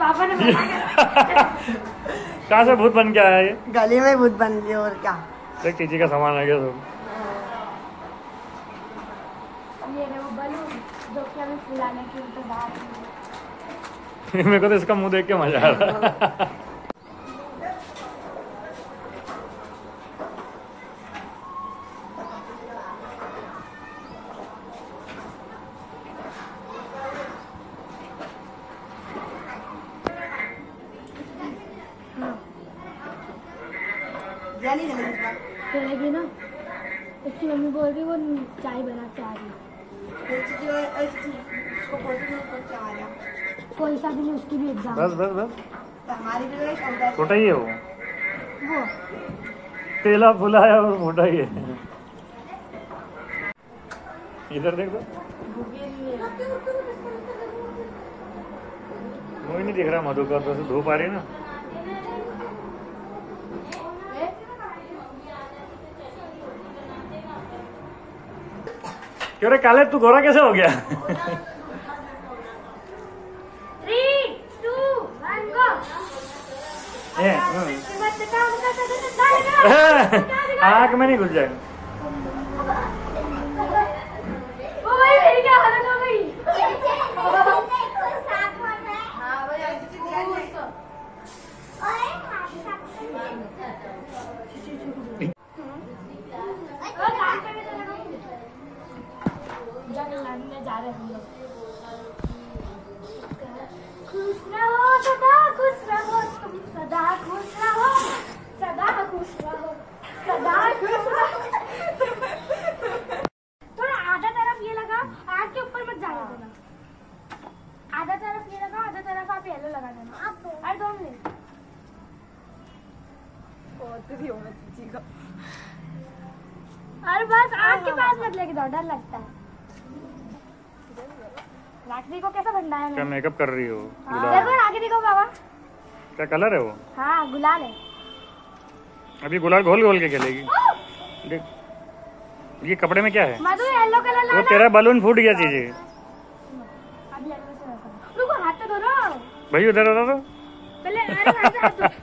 पापा ने कहाँ से भूत बन के आया ये? गली में भूत बन गया और क्या। एक टीची का सामान आ गया तुम। ये वो बलून जो कि हमें फुलाने के इंतजार में। मेरे को तो इसका मुंह देख के मजा आ रहा है। चलेगी ना, इसकी मम्मी बोल रही वो चाय बना चाह रही, कोई सा भी नहीं, उसकी भी एग्जाम। बस बस बस हमारी भी छोटा ही है वो तेला फुलाया और मोटा ही है। इधर देख दो, मुझे नहीं दिख रहा मधु का, तो धूप आ रही है ना। क्यों काले तू गोरा कैसे हो गया? 3, 2, 1 गो। आँख में नहीं घुस जाएगा। वो भाई मेरी क्या हालत हो गई? जा रहे हम लोग। खुश रहो तुम सदा, खुश रहो सदा, खुश रहो सदा, खुश रहो। थोड़ा आधा तरफ ये लगा, आग के ऊपर मत जाने देना। आधा तरफ ये लगा, आधा तरफ आप येलो लगा देना। आप हर 2 मिनट बहुत भी होना चाहिए। अरे बस आग के पास मत लेके जाओ, डर लगता है। राखी को कैसा बन रहा है? क्या मेकअप कर रही हो? देखो राखी देखो बाबा, क्या कलर है वो? हाँ गुलाल है। अभी गुलाल घोल घोल के खेलेगी। देख ये कपड़े में क्या है? मधु येलो कलर लाना। वो तेरा बलून फूट गया चीज़े। रुको हाथ तो धो लो। भाई उधर उधर तो। पहले